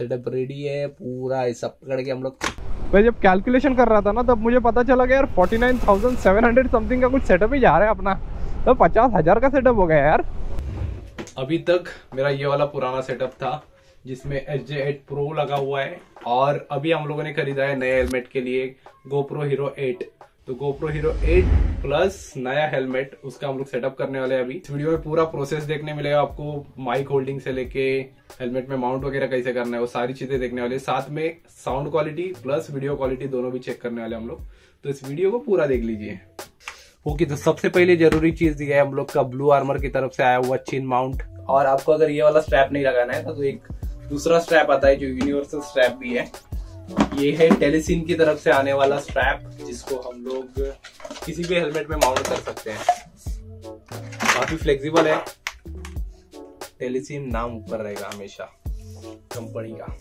Setup ready है पूरा, ये सब पकड़ के हम लोग। मैं जब कैलकुलेशन कर रहा था ना तब मुझे पता चला कि यार 49,700 समथिंग का कुछ सेटअप ही जा रहा है अपना, तो 50,000 का सेटअप हो गया यार। अभी तक मेरा ये वाला पुराना सेटअप था जिसमें SJ8 Pro लगा हुआ है, और अभी हम लोगों ने खरीदा है नए हेलमेट के लिए GoPro Hero 8। तो GoPro Hero 8 प्लस नया हेलमेट, उसका हम लोग सेटअप करने वाले हैं। अभी इस वीडियो में पूरा प्रोसेस देखने मिलेगा आपको, माइक होल्डिंग से लेके हेलमेट में माउंट वगैरह कैसे करना है वो सारी चीजें देखने वाले, साथ में sound quality plus video quality दोनों भी चेक करने वाले हम लोग। तो इस वीडियो को पूरा देख लीजिए। ओके, तो सबसे पहले जरूरी चीज दी है हम लोग का ब्लू आर्मर की तरफ से आया हुआ चिन माउंट। और आपको अगर ये वाला स्ट्रैप नहीं लगाना है तो एक दूसरा स्ट्रैप आता है जो यूनिवर्सल स्ट्रैप भी है। ये है टेलिसिन की तरफ से आने वाला स्ट्रैप जिसको हम लोग किसी भी हेलमेट में माउंट कर सकते हैं, काफी फ्लेक्सिबल है। टेलिसिन नाम ऊपर रहेगा हमेशा कंपनी का।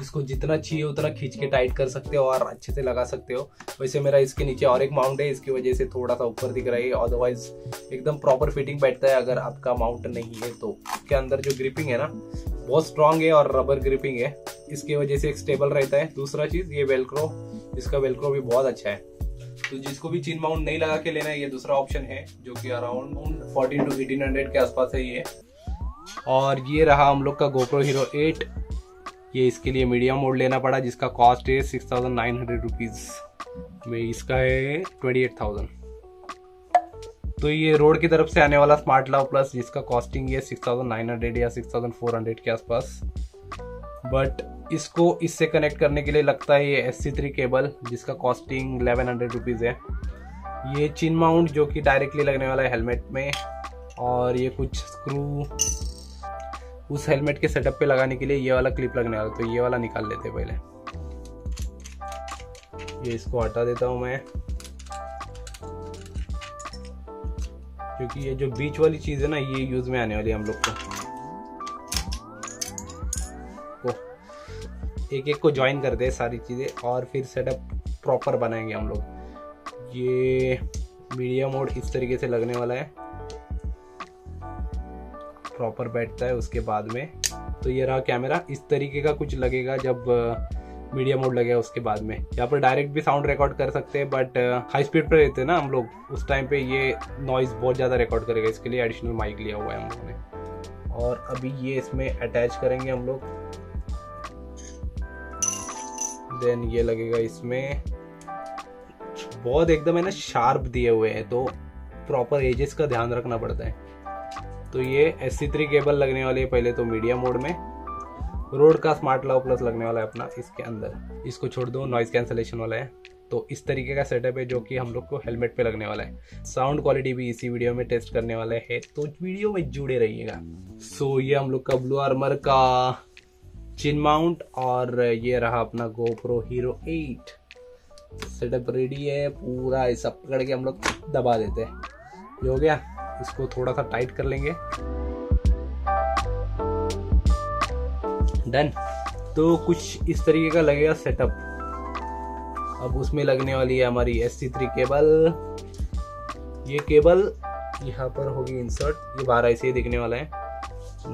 इसको जितना चाहिए उतना खींच के टाइट कर सकते हो और अच्छे से लगा सकते हो। वैसे मेरा इसके नीचे और एक माउंट है, इसकी वजह से थोड़ा सा ऊपर दिख रहा है, अदरवाइज एकदम प्रॉपर फिटिंग बैठता है। अगर आपका माउंट नहीं है तो उसके अंदर जो ग्रिपिंग है ना बहुत स्ट्रांग है और रबर ग्रिपिंग है, इसकी वजह से एक स्टेबल रहता है। दूसरा चीज ये वेलक्रो, इसका वेलक्रो भी बहुत अच्छा है। तो जिसको भी चिन माउंट नहीं लगा के लेना है ये दूसरा ऑप्शन है जो कि अराउंड 1400 to 1800 के आसपास है ये। और ये रहा हम लोग का GoPro Hero 8। ये इसके लिए मीडियम मोड लेना पड़ा जिसका कॉस्ट है 6,900 रुपीज में, इसका है 28,000। तो ये रोड की तरफ से आने वाला स्मार्ट लाव प्लस जिसका कॉस्टिंग है 6,900 या 6,400 के आसपास। बट इसको इससे कनेक्ट करने के लिए लगता है ये SC3 केबल जिसका कॉस्टिंग 1100 रुपीज़ है। ये चिन माउंट जो कि डायरेक्टली लगने वाला है हेलमेट में, और ये कुछ स्क्रू उस हेलमेट के सेटअप पे लगाने के लिए ये वाला क्लिप लगने वाला, तो ये वाला निकाल लेते हैं पहले। ये इसको हटा देता हूँ मैं, क्योंकि ये जो बीच वाली चीज़ है ना ये यूज़ में आने वाली है हम लोग को। एक एक को ज्वाइन करते हैं सारी चीज़ें और फिर सेटअप प्रॉपर बनाएंगे हम लोग। ये मीडिया मोड इस तरीके से लगने वाला है, प्रॉपर बैठता है उसके बाद में। तो ये रहा कैमरा, इस तरीके का कुछ लगेगा जब मीडिया मोड लगेगा उसके बाद में। यहाँ पर डायरेक्ट भी साउंड रिकॉर्ड कर सकते हैं, बट हाई स्पीड पर रहते हैं ना हम लोग, उस टाइम पे ये नॉइज़ बहुत ज़्यादा रिकॉर्ड करेगा, इसके लिए एडिशनल माइक लिया हुआ है हम लोग ने। और अभी ये इसमें अटैच करेंगे हम लोग, देन ये लगेगा इसमें। बहुत एकदम है ना शार्प दिए हुए हैं तो प्रॉपर एजेस का ध्यान रखना पड़ता है। तो ये SC3 केबल लगने वाली है पहले तो मीडिया मोड में। रोड का स्मार्ट लाव प्लस लगने वाला है अपना इसके अंदर, इसको छोड़ दो, नॉइज कैंसलेशन वाला है। तो इस तरीके का सेटअप है जो कि हम लोग को हेलमेट पे लगने वाला है। साउंड क्वालिटी भी इसी वीडियो में टेस्ट करने वाला है, तो वीडियो में जुड़े रहिएगा। सो ये हम लोग का ब्लू आर्मर का चिन माउंट, और ये रहा अपना GoPro Hero 8 सेटअप रेडी है पूरा, ये सब पकड़ के हम लोग दबा देते हैं। ये हो गया, इसको थोड़ा सा टाइट कर लेंगे, डन। तो कुछ इस तरीके का लगेगा सेटअप। अब उसमें लगने वाली है हमारी SC3 केबल। ये केबल यहाँ पर होगी इंसर्ट, ये बाहर ऐसे ही दिखने वाला है।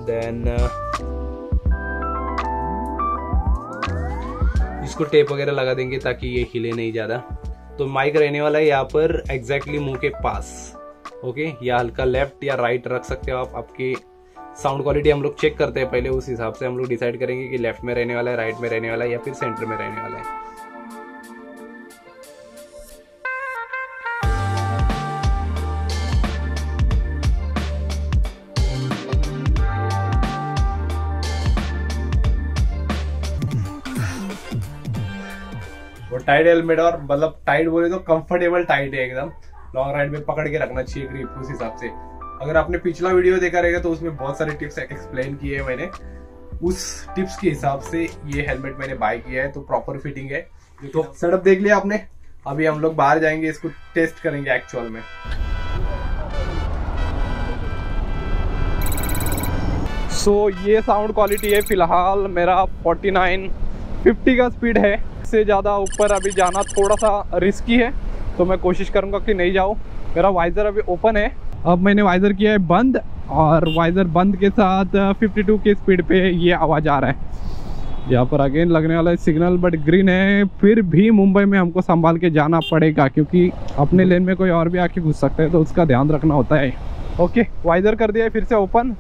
देन इसको टेप वगैरह लगा देंगे ताकि ये हिले नहीं ज़्यादा। तो माइक रहने वाला है यहाँ पर एग्जैक्टली मुंह के पास, ओके। या हल्का लेफ्ट या राइट रख सकते हो आप, आपकी साउंड क्वालिटी हम लोग चेक करते हैं पहले, उस हिसाब से हम लोग डिसाइड करेंगे कि लेफ्ट में रहने वाला है, राइट में रहने वाला है, या फिर सेंटर में रहने वाला है। टाइट हेलमेट, और मतलब टाइट बोले तो कंफर्टेबल टाइट है एकदम, लॉन्ग राइड में पकड़ के रखना चाहिए ग्रिप उस हिसाब से। अगर आपने पिछला वीडियो देखा रहेगा तो उसमें बहुत सारे टिप्स एक्सप्लेन किए हैं मैंने, उस टिप्स के हिसाब से ये हेलमेट मैंने बाय किया है, तो प्रॉपर फिटिंग है। तो सेटअप देख लिया आपने, अभी हम लोग बाहर जाएंगे, इसको टेस्ट करेंगे एक्चुअल में। सो ये साउंड क्वालिटी है फिलहाल। मेरा 49-50 का स्पीड है, से ज़्यादा ऊपर अभी जाना थोड़ा सा रिस्की है, तो मैं कोशिश करूँगा कि नहीं जाऊँ। मेरा वाइजर अभी ओपन है, अब मैंने वाइजर किया है बंद, और वाइजर बंद के साथ 52 की स्पीड पे ये आवाज़ आ रहा है। यहाँ पर अगेन लगने वाला है सिग्नल, बट ग्रीन है। फिर भी मुंबई में हमको संभाल के जाना पड़ेगा क्योंकि अपने लेन में कोई और भी आके घुस सकता है, तो उसका ध्यान रखना होता है। ओके, वाइजर कर दिया है फिर से ओपन।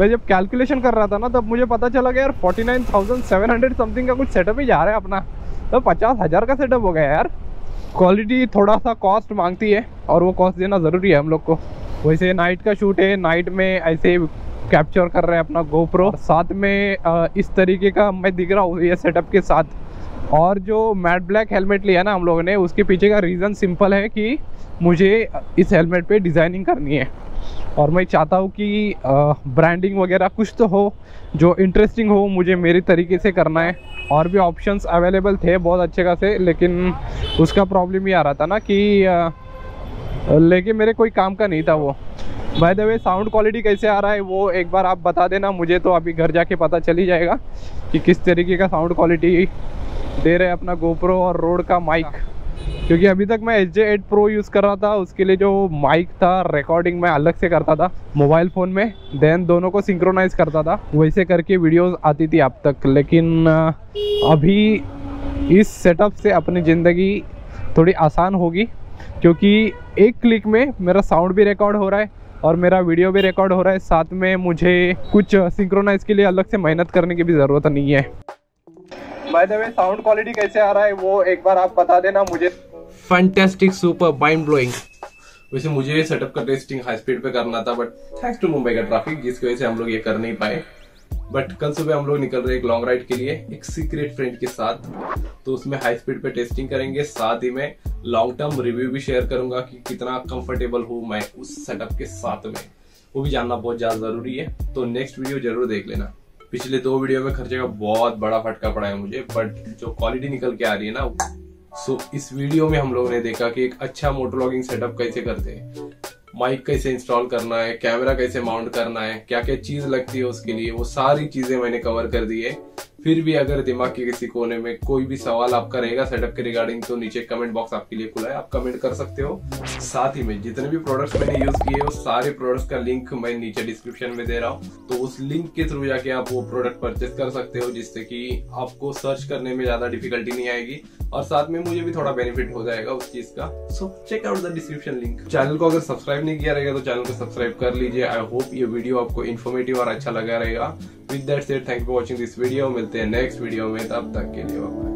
मैं जब कैलकुलेशन कर रहा था ना तब मुझे पता चला गया यार 49,700 समथिंग का कुछ सेटअप ही जा रहा है अपना, तो 50,000 का सेटअप हो गया यार। क्वालिटी थोड़ा सा कॉस्ट मांगती है और वो कॉस्ट देना ज़रूरी है हम लोग को। वैसे नाइट का शूट है, नाइट में ऐसे कैप्चर कर रहे हैं अपना गोप्रो, साथ में इस तरीके का मैं दिख रहा हूँ ये सेटअप के साथ। और जो मैट ब्लैक हेलमेट लिया ना हम लोगों ने, उसके पीछे का रीज़न सिंपल है कि मुझे इस हेलमेट पे डिज़ाइनिंग करनी है और मैं चाहता हूँ कि ब्रांडिंग वगैरह कुछ तो हो जो इंटरेस्टिंग हो, मुझे मेरे तरीके से करना है। और भी ऑप्शंस अवेलेबल थे बहुत अच्छे खासे, लेकिन उसका प्रॉब्लम ये आ रहा था ना कि लेकिन मेरे कोई काम का नहीं था वो। By the way sound quality कैसे आ रहा है वो एक बार आप बता देना मुझे, तो अभी घर जाके पता चली जाएगा कि किस तरीके का साउंड क्वालिटी दे रहे अपना गोप्रो और रोड का माइक। क्योंकि अभी तक मैं SJ8 Pro यूज़ कर रहा था, उसके लिए जो माइक था रिकॉर्डिंग मैं अलग से करता था मोबाइल फ़ोन में, देन दोनों को सिंक्रोनाइज करता था, वैसे करके वीडियोस आती थी आप तक। लेकिन अभी इस सेटअप से अपनी ज़िंदगी थोड़ी आसान होगी क्योंकि एक क्लिक में मेरा साउंड भी रिकॉर्ड हो रहा है और मेरा वीडियो भी रिकॉर्ड हो रहा है, साथ में मुझे कुछ सिंक्रोनाइज़ के लिए अलग से मेहनत करने की भी ज़रूरत नहीं है। By the way sound quality कैसे आ रहा है वो एक बार आप बता देना मुझे। Fantastic, super, mind blowing. वैसे मुझे सेटअप का टेस्टिंग हाई स्पीड पे करना था, बट थैंक्स टू मुंबई का ट्रैफिक जिसकी वजह से हम लोग ये कर नहीं पाए। बट कल सुबह हम लोग निकल रहे हैं एक लॉन्ग राइड के लिए एक सीक्रेट फ्रेंड के साथ, तो उसमें हाई स्पीड पे टेस्टिंग करेंगे, साथ ही में लॉन्ग टर्म रिव्यू भी शेयर करूंगा कि कितना कंफर्टेबल हूँ मैं उस सेटअप के साथ में, वो भी जानना बहुत ज्यादा जरूरी है। तो नेक्स्ट वीडियो जरूर देख लेना। पिछले 2 वीडियो में खर्चे का बहुत बड़ा फटका पड़ा है मुझे, बट जो क्वालिटी निकल के आ रही है ना, इस वीडियो में हम लोगों ने देखा कि एक अच्छा मोटोव्लॉगिंग सेटअप कैसे करते हैं, माइक कैसे इंस्टॉल करना है, कैमरा कैसे माउंट करना है, क्या क्या चीज लगती है उसके लिए, वो सारी चीजें मैंने कवर कर दी है। फिर भी अगर दिमाग के किसी कोने में कोई भी सवाल आपका रहेगा सेटअप के रिगार्डिंग तो नीचे कमेंट बॉक्स आपके लिए खुला है, आप कमेंट कर सकते हो। साथ ही में जितने भी प्रोडक्ट्स मैंने यूज किए वो सारे प्रोडक्ट्स का लिंक मैं नीचे डिस्क्रिप्शन में दे रहा हूँ, तो उस लिंक के थ्रू जाके आप वो प्रोडक्ट परचेस कर सकते हो, जिससे कि आपको सर्च करने में ज्यादा डिफिकल्टी नहीं आएगी और साथ में मुझे भी थोड़ा बेनिफिट हो जाएगा उस चीज का। So check out the description link. Channel को अगर सब्सक्राइब नहीं किया रहेगा तो चैनल को सब्सक्राइब कर लीजिए। आई होप ये वीडियो आपको इन्फॉर्मेटिव और अच्छा लगा रहेगा। With that said, thank you for watching this video. मिलते हैं नेक्स्ट वीडियो में, तब तक के लिए बाय।